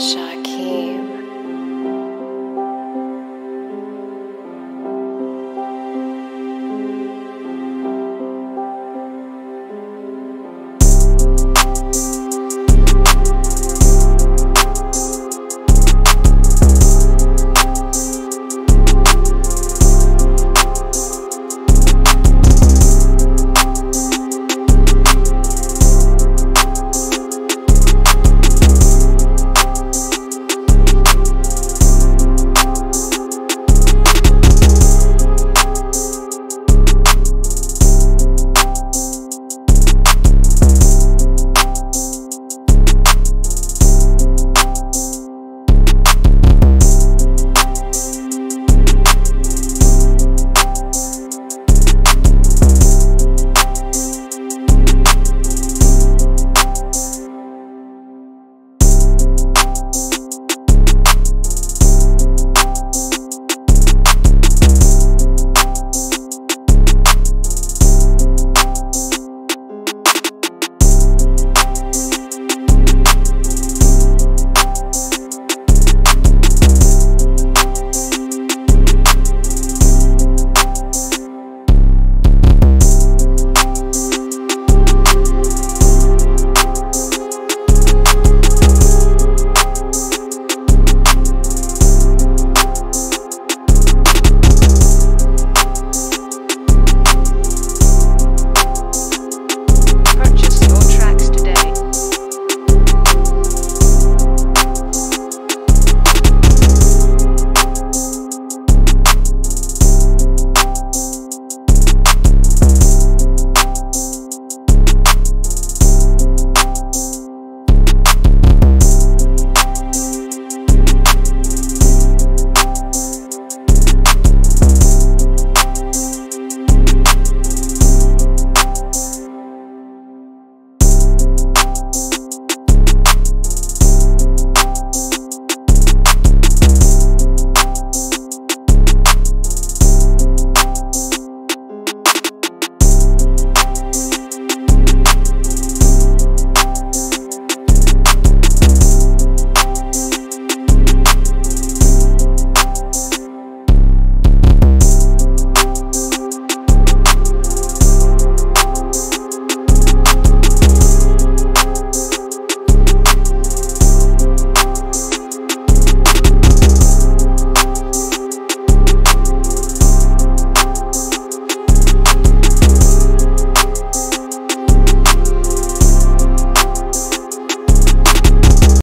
Cash Akeem.